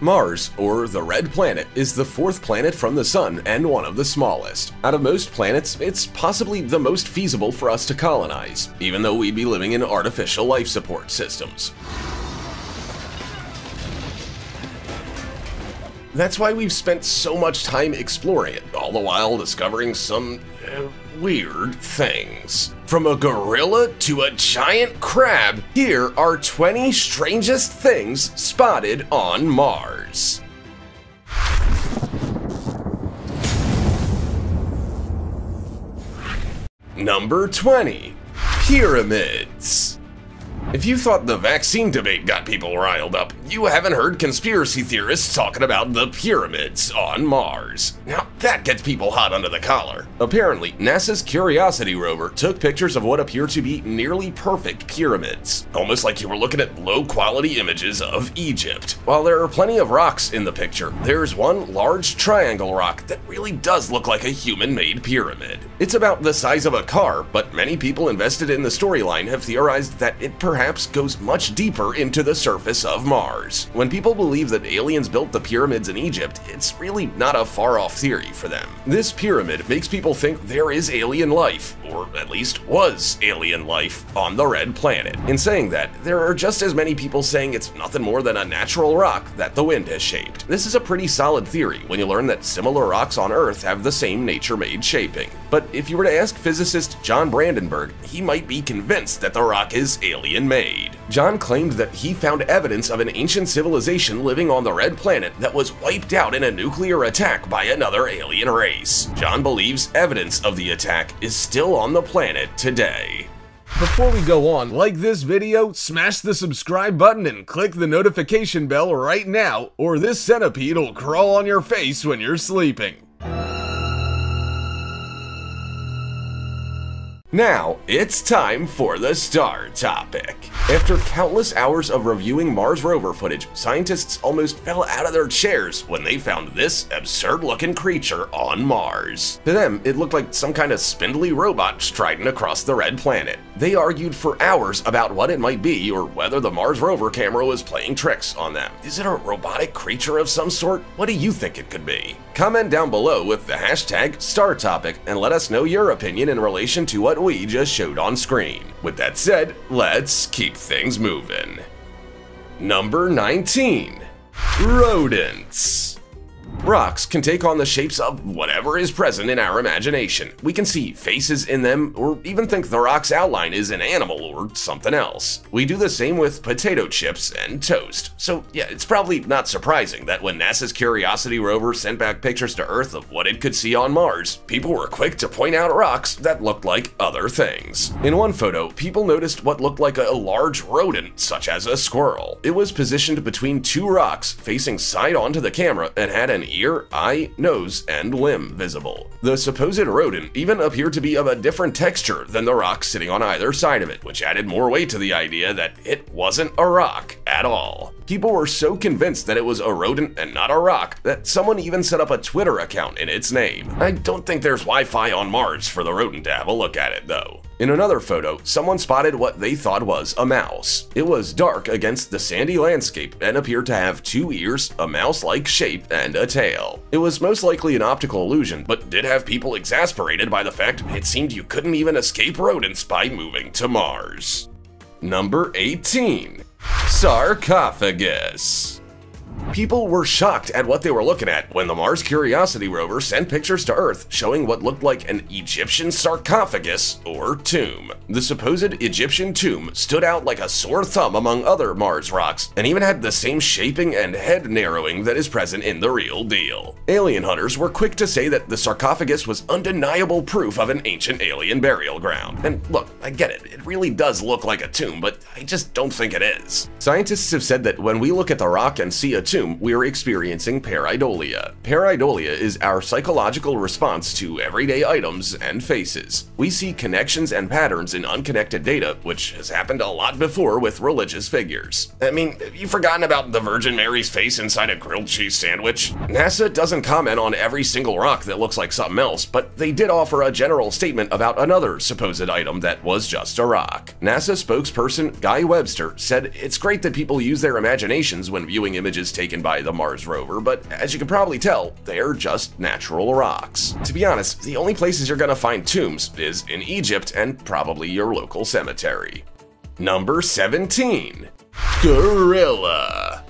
Mars, or the Red Planet, is the fourth planet from the Sun and one of the smallest. Out of most planets, it's possibly the most feasible for us to colonize, even though we'd be living in artificial life support systems. That's why we've spent so much time exploring it, all the while discovering some weird things. From a gorilla to a giant crab, here are 20 strangest things spotted on Mars. Number 20. Pyramids. If you thought the vaccine debate got people riled up, you haven't heard conspiracy theorists talking about the pyramids on Mars. Now that gets people hot under the collar. Apparently, NASA's Curiosity rover took pictures of what appear to be nearly perfect pyramids, almost like you were looking at low-quality images of Egypt. While there are plenty of rocks in the picture, there's one large triangle rock that really does look like a human-made pyramid. It's about the size of a car, but many people invested in the storyline have theorized that it perhaps goes much deeper into the surface of Mars. When people believe that aliens built the pyramids in Egypt, it's really not a far-off theory for them. This pyramid makes people think there is alien life, or at least was alien life, on the Red Planet. In saying that, there are just as many people saying it's nothing more than a natural rock that the wind has shaped. This is a pretty solid theory when you learn that similar rocks on Earth have the same nature-made shaping. But if you were to ask physicist John Brandenburg, he might be convinced that the rock is alien made. John claimed that he found evidence of an ancient civilization living on the Red Planet that was wiped out in a nuclear attack by another alien race. John believes evidence of the attack is still on the planet today. Before we go on, like this video, smash the subscribe button and click the notification bell right now, or this centipede will crawl on your face when you're sleeping. Now, it's time for the star topic. After countless hours of reviewing Mars rover footage, scientists almost fell out of their chairs when they found this absurd-looking creature on Mars. To them, it looked like some kind of spindly robot striding across the Red Planet. They argued for hours about what it might be or whether the Mars rover camera was playing tricks on them. Is it a robotic creature of some sort? What do you think it could be? Comment down below with the hashtag StarTopic and let us know your opinion in relation to what we just showed on screen. With that said, let's keep things moving. Number 19. Rodents. Rocks can take on the shapes of whatever is present in our imagination. We can see faces in them, or even think the rock's outline is an animal or something else. We do the same with potato chips and toast. So yeah, it's probably not surprising that when NASA's Curiosity rover sent back pictures to Earth of what it could see on Mars, people were quick to point out rocks that looked like other things. In one photo, people noticed what looked like a large rodent, such as a squirrel. It was positioned between two rocks, facing side on to the camera, and had an ear, eye, nose, and limb visible. The supposed rodent even appeared to be of a different texture than the rock sitting on either side of it, which added more weight to the idea that it wasn't a rock at all. People were so convinced that it was a rodent and not a rock that someone even set up a Twitter account in its name. I don't think there's Wi-Fi on Mars for the rodent to have a look at it, though. In another photo, someone spotted what they thought was a mouse. It was dark against the sandy landscape and appeared to have two ears, a mouse-like shape, and a tail. It was most likely an optical illusion, but did have people exasperated by the fact it seemed you couldn't even escape rodents by moving to Mars. Number 18. Sarcophagus. People were shocked at what they were looking at when the Mars Curiosity rover sent pictures to Earth showing what looked like an Egyptian sarcophagus or tomb. The supposed Egyptian tomb stood out like a sore thumb among other Mars rocks and even had the same shaping and head narrowing that is present in the real deal. Alien hunters were quick to say that the sarcophagus was undeniable proof of an ancient alien burial ground. And look, I get it, it really does look like a tomb, but I just don't think it is. Scientists have said that when we look at the rock and see a tomb, we are experiencing pareidolia. Pareidolia is our psychological response to everyday items and faces. We see connections and patterns in unconnected data, which has happened a lot before with religious figures. I mean, have you forgotten about the Virgin Mary's face inside a grilled cheese sandwich? NASA doesn't comment on every single rock that looks like something else, but they did offer a general statement about another supposed item that was just a rock. NASA spokesperson Guy Webster said it's great that people use their imaginations when viewing images taken taken by the Mars rover, but as you can probably tell, they're just natural rocks. To be honest, the only places you're gonna find tombs is in Egypt and probably your local cemetery. Number 17. Gorilla.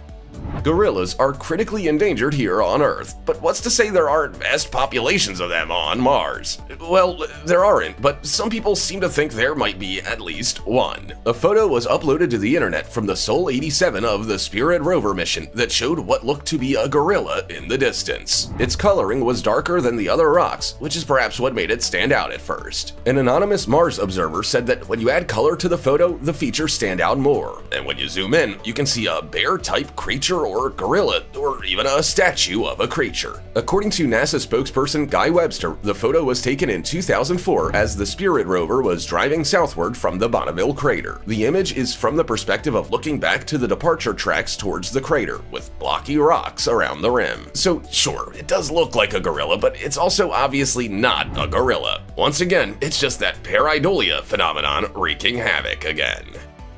Gorillas are critically endangered here on Earth, but what's to say there aren't vast populations of them on Mars? Well, there aren't, but some people seem to think there might be at least one. A photo was uploaded to the internet from the Sol 87 of the Spirit rover mission that showed what looked to be a gorilla in the distance. Its coloring was darker than the other rocks, which is perhaps what made it stand out at first. An anonymous Mars observer said that when you add color to the photo, the features stand out more, and when you zoom in, you can see a bear-type creature or a gorilla, or even a statue of a creature. According to NASA spokesperson Guy Webster, the photo was taken in 2004 as the Spirit rover was driving southward from the Bonneville Crater. The image is from the perspective of looking back to the departure tracks towards the crater, with blocky rocks around the rim. So sure, it does look like a gorilla, but it's also obviously not a gorilla. Once again, it's just that pareidolia phenomenon wreaking havoc again.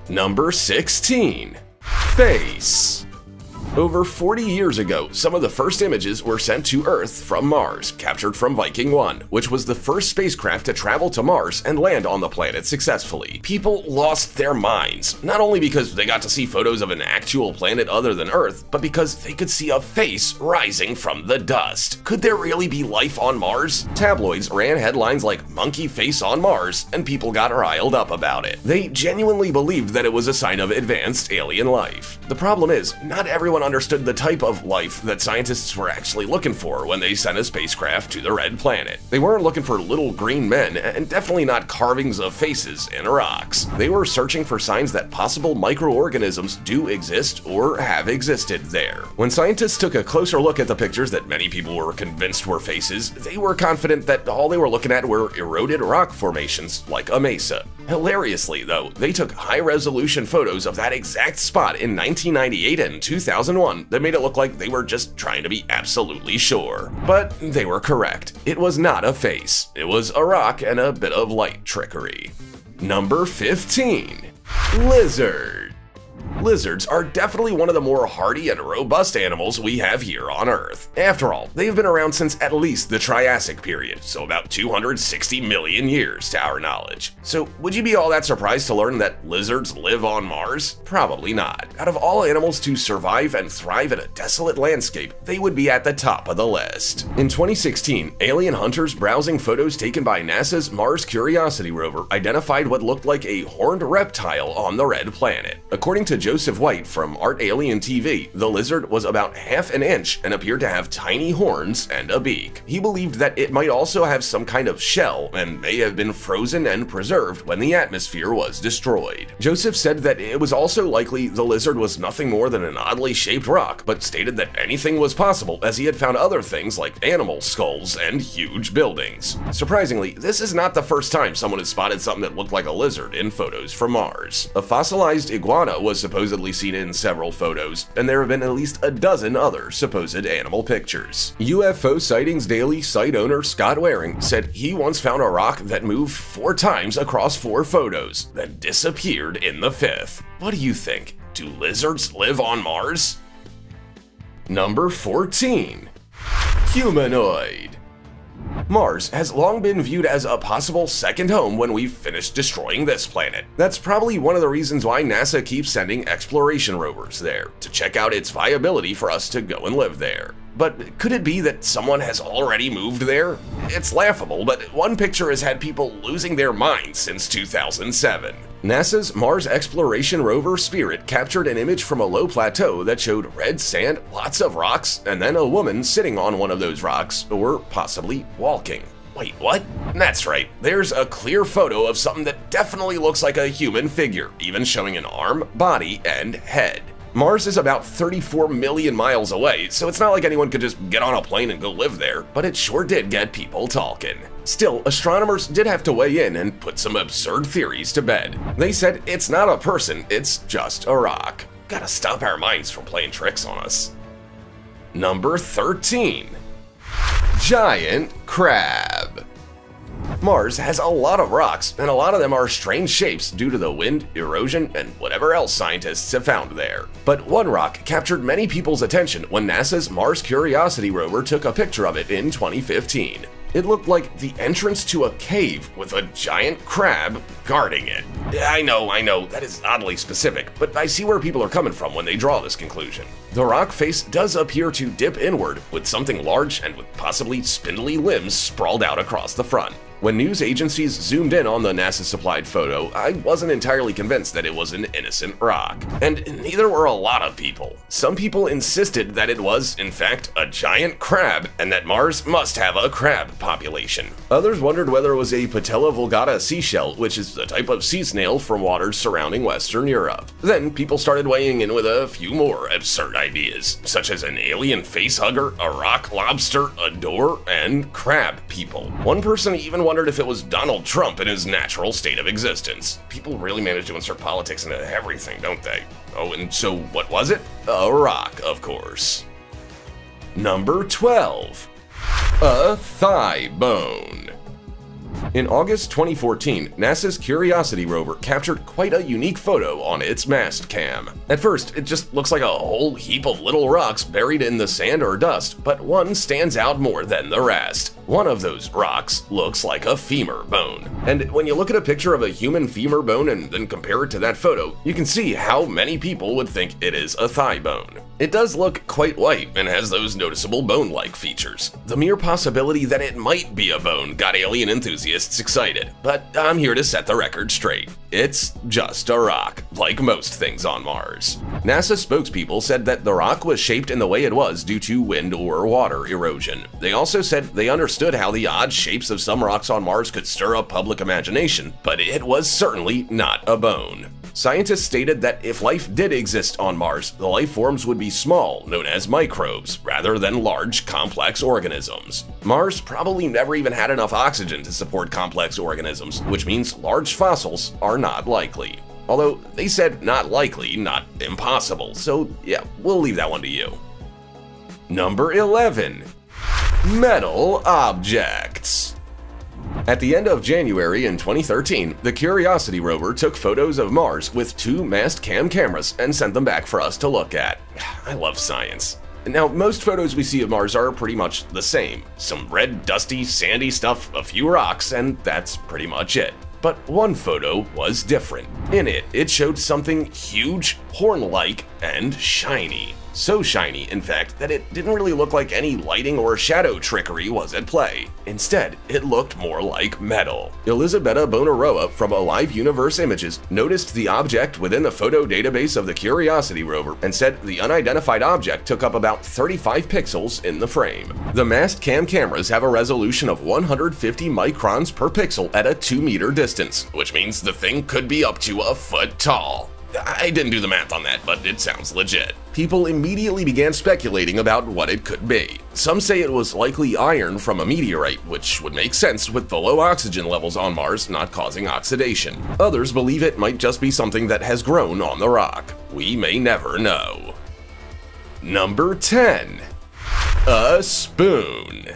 Number 16. Face. Over 40 years ago, some of the first images were sent to Earth from Mars, captured from Viking 1, which was the first spacecraft to travel to Mars and land on the planet successfully. People lost their minds, not only because they got to see photos of an actual planet other than Earth, but because they could see a face rising from the dust. Could there really be life on Mars? Tabloids ran headlines like "Monkey Face on Mars," and people got riled up about it. They genuinely believed that it was a sign of advanced alien life. The problem is, not everyone understood the type of life that scientists were actually looking for when they sent a spacecraft to the Red Planet. They weren't looking for little green men, and definitely not carvings of faces in rocks. They were searching for signs that possible microorganisms do exist or have existed there. When scientists took a closer look at the pictures that many people were convinced were faces, they were confident that all they were looking at were eroded rock formations like a mesa. Hilariously, though, they took high-resolution photos of that exact spot in 1998 and 2001 that made it look like they were just trying to be absolutely sure. But they were correct. It was not a face. It was a rock and a bit of light trickery. Number 15. Lizard. Lizards are definitely one of the more hardy and robust animals we have here on Earth. After all, they've been around since at least the Triassic period, so about 260 million years to our knowledge. So would you be all that surprised to learn that lizards live on Mars? Probably not. Out of all animals to survive and thrive in a desolate landscape, they would be at the top of the list. In 2016, alien hunters browsing photos taken by NASA's Mars Curiosity rover identified what looked like a horned reptile on the Red Planet. According to Joseph White from Art Alien TV, the lizard was about half an inch and appeared to have tiny horns and a beak. He believed that it might also have some kind of shell and may have been frozen and preserved when the atmosphere was destroyed. Joseph said that it was also likely the lizard was nothing more than an oddly shaped rock, but stated that anything was possible as he had found other things like animal skulls and huge buildings. Surprisingly, this is not the first time someone has spotted something that looked like a lizard in photos from Mars. A fossilized iguana was supposedly seen in several photos, and there have been at least a dozen other supposed animal pictures. UFO Sightings Daily site owner Scott Waring said he once found a rock that moved 4 times across 4 photos, then disappeared in the 5th. What do you think? Do lizards live on Mars? Number 14. Humanoid. Mars has long been viewed as a possible second home when we've finished destroying this planet. That's probably one of the reasons why NASA keeps sending exploration rovers there, to check out its viability for us to go and live there. But could it be that someone has already moved there? It's laughable, but one picture has had people losing their minds since 2007. NASA's Mars Exploration Rover Spirit captured an image from a low plateau that showed red sand, lots of rocks, and then a woman sitting on one of those rocks, or possibly walking. Wait, what? That's right, there's a clear photo of something that definitely looks like a human figure, even showing an arm, body, and head. Mars is about 34 million miles away, so it's not like anyone could just get on a plane and go live there, but it sure did get people talking. Still, astronomers did have to weigh in and put some absurd theories to bed. They said it's not a person, it's just a rock. Gotta stop our minds from playing tricks on us. Number 13. Giant crab. Mars has a lot of rocks, and a lot of them are strange shapes due to the wind, erosion, and whatever else scientists have found there. But one rock captured many people's attention when NASA's Mars Curiosity rover took a picture of it in 2015. It looked like the entrance to a cave with a giant crab guarding it. I know, that is oddly specific, but I see where people are coming from when they draw this conclusion. The rock face does appear to dip inward, with something large and with possibly spindly limbs sprawled out across the front. When news agencies zoomed in on the NASA-supplied photo, I wasn't entirely convinced that it was an innocent rock. And neither were a lot of people. Some people insisted that it was, in fact, a giant crab, and that Mars must have a crab population. Others wondered whether it was a Patella vulgata seashell, which is a type of sea snail from waters surrounding Western Europe. Then people started weighing in with a few more absurd ideas, such as an alien facehugger, a rock lobster, a door, and crab people. One person even wondered if it was Donald Trump in his natural state of existence. People really manage to insert politics into everything, don't they? Oh, and so what was it? A rock, of course. Number 12. A thigh bone. In August 2014, NASA's Curiosity rover captured quite a unique photo on its mast cam. At first, it just looks like a whole heap of little rocks buried in the sand or dust, but one stands out more than the rest. One of those rocks looks like a femur bone. And when you look at a picture of a human femur bone and then compare it to that photo, you can see how many people would think it is a thigh bone. It does look quite white and has those noticeable bone-like features. The mere possibility that it might be a bone got alien enthusiasts excited, but I'm here to set the record straight. It's just a rock, like most things on Mars. NASA spokespeople said that the rock was shaped in the way it was due to wind or water erosion. They also said they understood how the odd shapes of some rocks on Mars could stir up public imagination, but it was certainly not a bone. Scientists stated that if life did exist on Mars, the life forms would be small, known as microbes, rather than large, complex organisms. Mars probably never even had enough oxygen to support complex organisms, which means large fossils are not likely. Although they said not likely, not impossible, so yeah, we'll leave that one to you. Number 11. Metal objects. At the end of January in 2013, the Curiosity rover took photos of Mars with two mast cam cameras and sent them back for us to look at. I love science. Now, most photos we see of Mars are pretty much the same. Some red, dusty, sandy stuff, a few rocks, and that's pretty much it. But one photo was different. In it, it showed something huge, horn-like, and shiny. So shiny, in fact, that it didn't really look like any lighting or shadow trickery was at play. Instead, it looked more like metal. Elizabetta Bonaroa from Alive Universe Images noticed the object within the photo database of the Curiosity rover and said the unidentified object took up about 35 pixels in the frame. The mast cam cameras have a resolution of 150 microns per pixel at a 2-meter distance, which means the thing could be up to a foot tall. I didn't do the math on that, but it sounds legit. People immediately began speculating about what it could be. Some say it was likely iron from a meteorite, which would make sense with the low oxygen levels on Mars not causing oxidation. Others believe it might just be something that has grown on the rock. We may never know. Number 10. A spoon.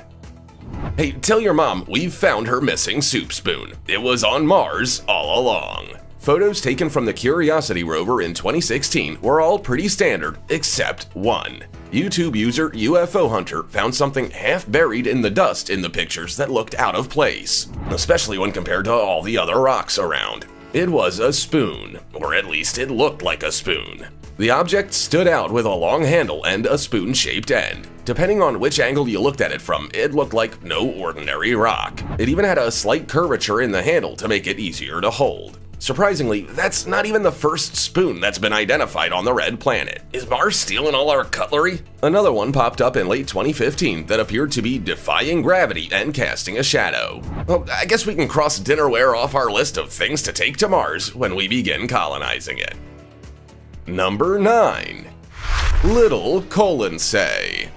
Hey, tell your mom we've found her missing soup spoon. It was on Mars all along. Photos taken from the Curiosity rover in 2016 were all pretty standard, except one. YouTube user UFO Hunter found something half buried in the dust in the pictures that looked out of place, especially when compared to all the other rocks around. It was a spoon, or at least it looked like a spoon. The object stood out with a long handle and a spoon-shaped end. Depending on which angle you looked at it from, it looked like no ordinary rock. It even had a slight curvature in the handle to make it easier to hold. Surprisingly, that's not even the first spoon that's been identified on the red planet. Is Mars stealing all our cutlery? Another one popped up in late 2015 that appeared to be defying gravity and casting a shadow. Well, I guess we can cross dinnerware off our list of things to take to Mars when we begin colonizing it. Number 9. Little colonsay.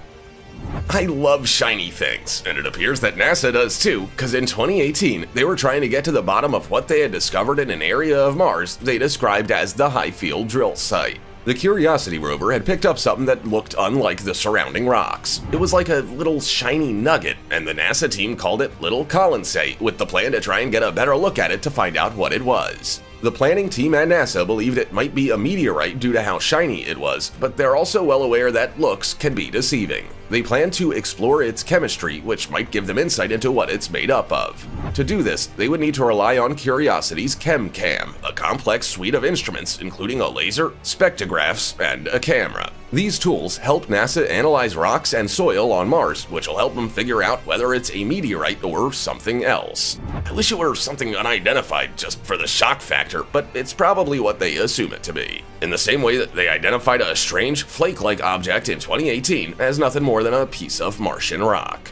I love shiny things, and it appears that NASA does too, because in 2018, they were trying to get to the bottom of what they had discovered in an area of Mars they described as the Highfield Drill Site. The Curiosity rover had picked up something that looked unlike the surrounding rocks. It was like a little shiny nugget, and the NASA team called it Little Colonsate, with the plan to try and get a better look at it to find out what it was. The planning team at NASA believed it might be a meteorite due to how shiny it was, but they're also well aware that looks can be deceiving. They plan to explore its chemistry, which might give them insight into what it's made up of. To do this, they would need to rely on Curiosity's ChemCam, a complex suite of instruments including a laser, spectrographs, and a camera. These tools help NASA analyze rocks and soil on Mars, which will help them figure out whether it's a meteorite or something else. I wish it were something unidentified just for the shock factor, but it's probably what they assume it to be. In the same way that they identified a strange, flake-like object in 2018 as nothing more than a piece of Martian rock.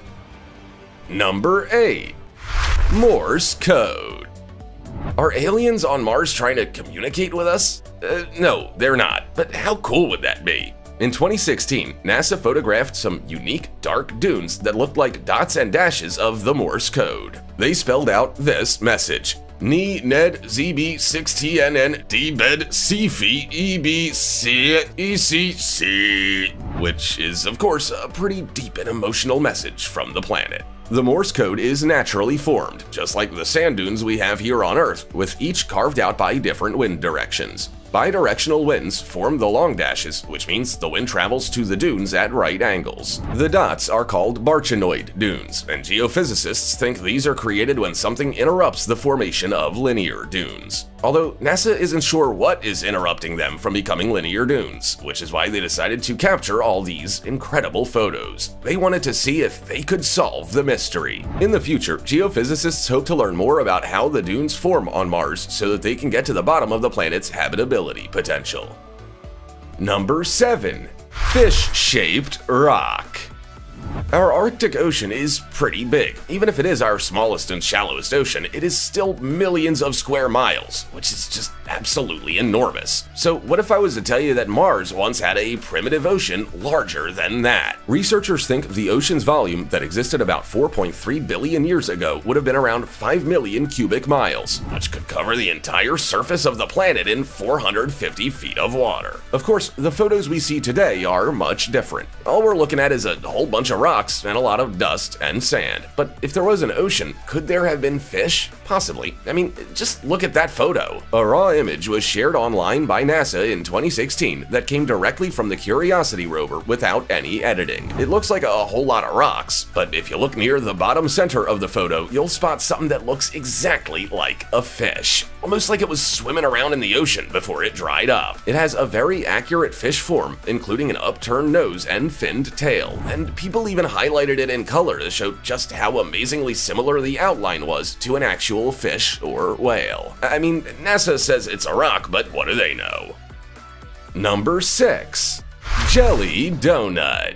Number 8. Morse Code. Are aliens on Mars trying to communicate with us? No, they're not, but how cool would that be? In 2016, NASA photographed some unique dark dunes that looked like dots and dashes of the Morse code. They spelled out this message: Ni Ned ZB 6TNN DBED CFE EBC ECC, which is, of course, a pretty deep and emotional message from the planet. The Morse code is naturally formed, just like the sand dunes we have here on Earth, with each carved out by different wind directions. Bidirectional winds form the long dashes, which means the wind travels to the dunes at right angles. The dots are called barchanoid dunes, and geophysicists think these are created when something interrupts the formation of linear dunes. Although NASA isn't sure what is interrupting them from becoming linear dunes, which is why they decided to capture all these incredible photos. They wanted to see if they could solve the mystery. In the future, geophysicists hope to learn more about how the dunes form on Mars so that they can get to the bottom of the planet's habitability potential. Number 7. Fish-shaped rock. Our Arctic Ocean is pretty big. Even if it is our smallest and shallowest ocean, it is still millions of square miles, which is just absolutely enormous. So what if I was to tell you that Mars once had a primitive ocean larger than that? Researchers think the ocean's volume that existed about 4.3 billion years ago would have been around 5 million cubic miles, which could cover the entire surface of the planet in 450 feet of water. Of course, the photos we see today are much different. All we're looking at is a whole bunch of rocks and a lot of dust and sand. But if there was an ocean, could there have been fish? Possibly. I mean, just look at that photo. A raw image was shared online by NASA in 2016 that came directly from the Curiosity rover without any editing. It looks like a whole lot of rocks, but if you look near the bottom center of the photo, you'll spot something that looks exactly like a fish. Almost like it was swimming around in the ocean before it dried up. It has a very accurate fish form, including an upturned nose and finned tail, and people even highlighted it in color to show just how amazingly similar the outline was to an actual fish or whale. I mean, NASA says it's a rock, but what do they know? Number 6. Jelly Donut.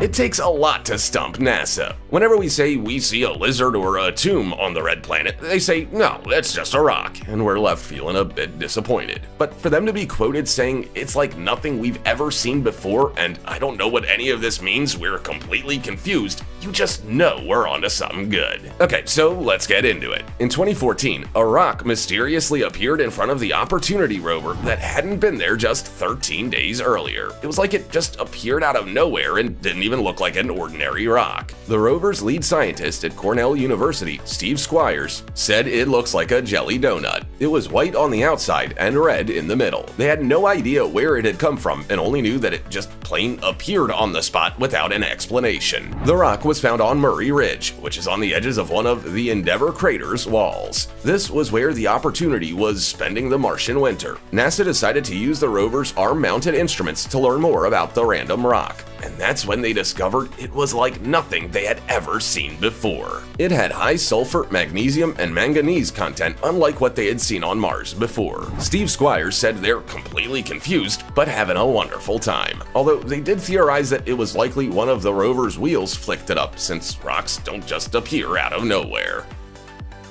It takes a lot to stump NASA. Whenever we say we see a lizard or a tomb on the red planet, they say, no, that's just a rock, and we're left feeling a bit disappointed. But for them to be quoted saying, it's like nothing we've ever seen before, and I don't know what any of this means, we're completely confused, you just know we're onto something good. Okay, so let's get into it. In 2014, a rock mysteriously appeared in front of the Opportunity rover that hadn't been there just 13 days earlier. It was like it just appeared out of nowhere and didn't even look like an ordinary rock. The rover's lead scientist at Cornell University, Steve Squires, said it looks like a jelly donut. It was white on the outside and red in the middle. They had no idea where it had come from and only knew that it just plain appeared on the spot without an explanation. The rock was found on Murray Ridge, which is on the edges of one of the Endeavor crater's walls. This was where the Opportunity was spending the Martian winter. NASA decided to use the rover's arm-mounted instruments to learn more about the random rock. And that's when they discovered it was like nothing they had ever seen before. It had high sulfur, magnesium, and manganese content, unlike what they had seen on Mars before. Steve Squires said they're completely confused, but having a wonderful time. Although they did theorize that it was likely one of the rover's wheels flicked it up, since rocks don't just appear out of nowhere.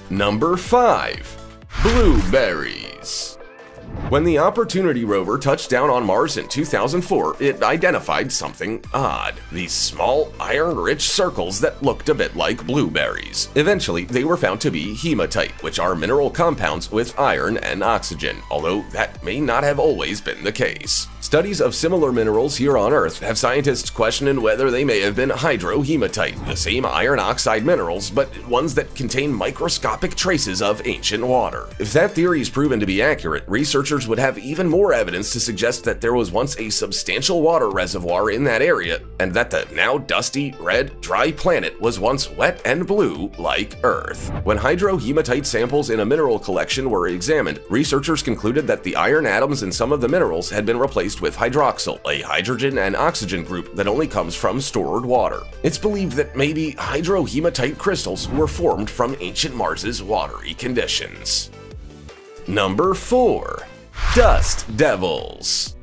Number 5. Blueberries. When the Opportunity rover touched down on Mars in 2004, it identified something odd. These small, iron-rich circles that looked a bit like blueberries. Eventually, they were found to be hematite, which are mineral compounds with iron and oxygen, although that may not have always been the case. Studies of similar minerals here on Earth have scientists questioning whether they may have been hydrohematite, the same iron oxide minerals, but ones that contain microscopic traces of ancient water. If that theory is proven to be accurate, researchers would have even more evidence to suggest that there was once a substantial water reservoir in that area, and that the now dusty, red, dry planet was once wet and blue like Earth. When hydrohematite samples in a mineral collection were examined, researchers concluded that the iron atoms in some of the minerals had been replaced with hydroxyl, a hydrogen and oxygen group that only comes from stored water. It's believed that maybe hydrohematite crystals were formed from ancient Mars's watery conditions. Number 4. Dust Devils.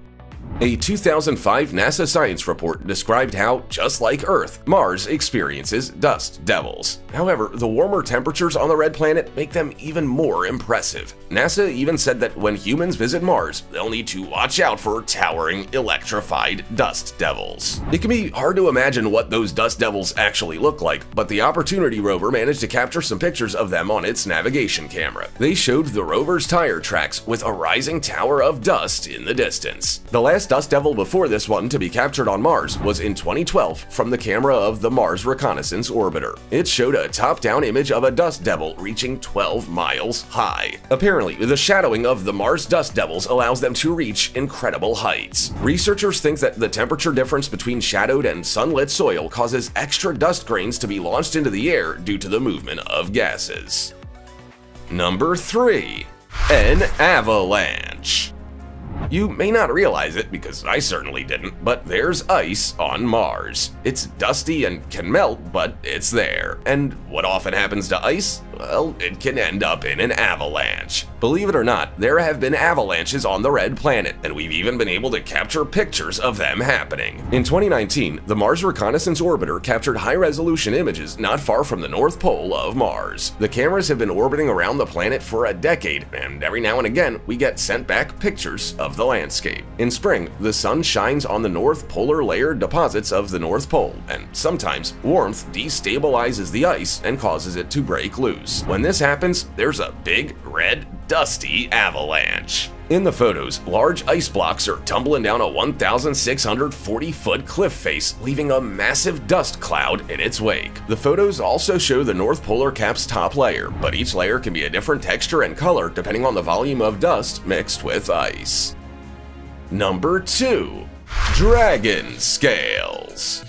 A 2005 NASA science report described how, just like Earth, Mars experiences dust devils. However, the warmer temperatures on the red planet make them even more impressive. NASA even said that when humans visit Mars, they'll need to watch out for towering, electrified dust devils. It can be hard to imagine what those dust devils actually look like, but the Opportunity rover managed to capture some pictures of them on its navigation camera. They showed the rover's tire tracks with a rising tower of dust in the distance. The last dust devil before this one to be captured on Mars was in 2012 from the camera of the Mars Reconnaissance Orbiter. It showed a top-down image of a dust devil reaching 12 miles high. Apparently, the shadowing of the Mars dust devils allows them to reach incredible heights. Researchers think that the temperature difference between shadowed and sunlit soil causes extra dust grains to be launched into the air due to the movement of gases. Number 3. An avalanche. You may not realize it, because I certainly didn't, but there's ice on Mars. It's dusty and can melt, but it's there. And what often happens to ice? Well, it can end up in an avalanche. Believe it or not, there have been avalanches on the red planet, and we've even been able to capture pictures of them happening. In 2019, the Mars Reconnaissance Orbiter captured high-resolution images not far from the North Pole of Mars. The cameras have been orbiting around the planet for a decade, and every now and again, we get sent back pictures of the landscape. In spring, the sun shines on the north polar layer deposits of the North Pole, and sometimes warmth destabilizes the ice and causes it to break loose. When this happens, there's a big, red, dusty avalanche. In the photos, large ice blocks are tumbling down a 1,640-foot cliff face, leaving a massive dust cloud in its wake. The photos also show the North Polar Cap's top layer, but each layer can be a different texture and color depending on the volume of dust mixed with ice. Number 2. Dragon Scales.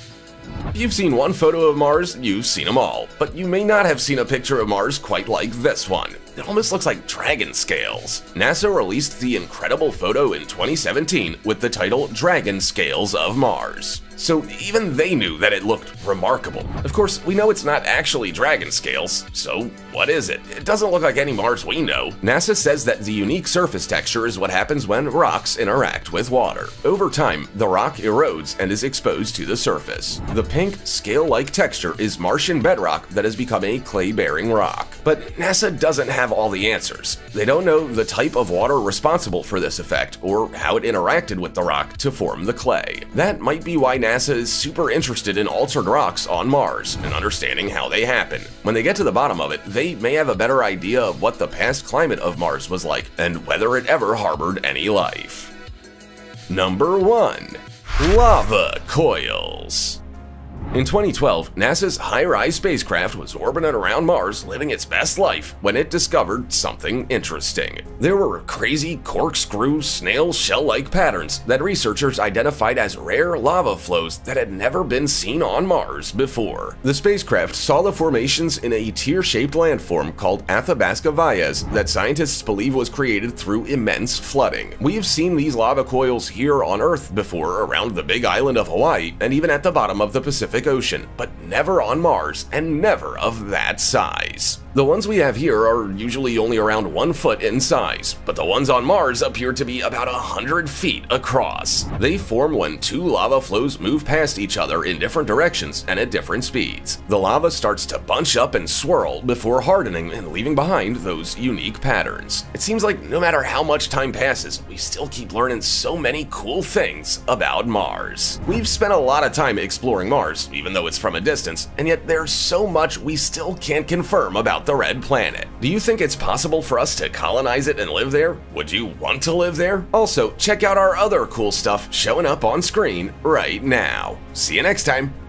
You've seen one photo of Mars, you've seen them all, but you may not have seen a picture of Mars quite like this one. It almost looks like dragon scales. NASA released the incredible photo in 2017 with the title Dragon Scales of Mars. So even they knew that it looked remarkable. Of course, we know it's not actually dragon scales, so what is it? It doesn't look like any Mars we know. NASA says that the unique surface texture is what happens when rocks interact with water. Over time, the rock erodes and is exposed to the surface. The pink, scale-like texture is Martian bedrock that has become a clay-bearing rock. But NASA doesn't have all the answers. They don't know the type of water responsible for this effect or how it interacted with the rock to form the clay. That might be why NASA is super interested in altered rocks on Mars and understanding how they happen. When they get to the bottom of it, they may have a better idea of what the past climate of Mars was like and whether it ever harbored any life. Number 1. Lava Coils. In 2012, NASA's HiRISE spacecraft was orbiting around Mars living its best life when it discovered something interesting. There were crazy corkscrew, snail shell-like patterns that researchers identified as rare lava flows that had never been seen on Mars before. The spacecraft saw the formations in a tear-shaped landform called Athabasca Valles that scientists believe was created through immense flooding. We've seen these lava coils here on Earth before around the big island of Hawaii and even at the bottom of the Pacific Ocean, but never on Mars and never of that size. The ones we have here are usually only around 1 foot in size, but the ones on Mars appear to be about 100 feet across. They form when two lava flows move past each other in different directions and at different speeds. The lava starts to bunch up and swirl before hardening and leaving behind those unique patterns. It seems like no matter how much time passes, we still keep learning so many cool things about Mars. We've spent a lot of time exploring Mars, even though it's from a distance. existence, and yet there's so much we still can't confirm about the red planet. Do you think it's possible for us to colonize it and live there? Would you want to live there? Also, check out our other cool stuff showing up on screen right now. See you next time!